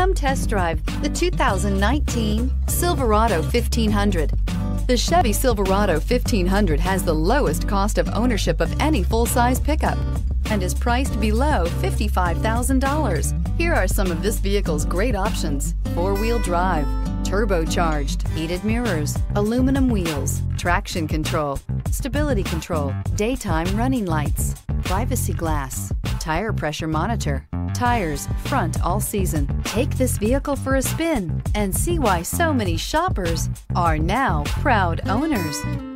Come test drive the 2019 Silverado 1500. The Chevy Silverado 1500 has the lowest cost of ownership of any full-size pickup and is priced below $55,000. Here are some of this vehicle's great options: four-wheel drive, turbocharged, heated mirrors, aluminum wheels, traction control, stability control, daytime running lights, privacy glass, tire pressure monitor, tires front all season. Take this vehicle for a spin and see why so many shoppers are now proud owners.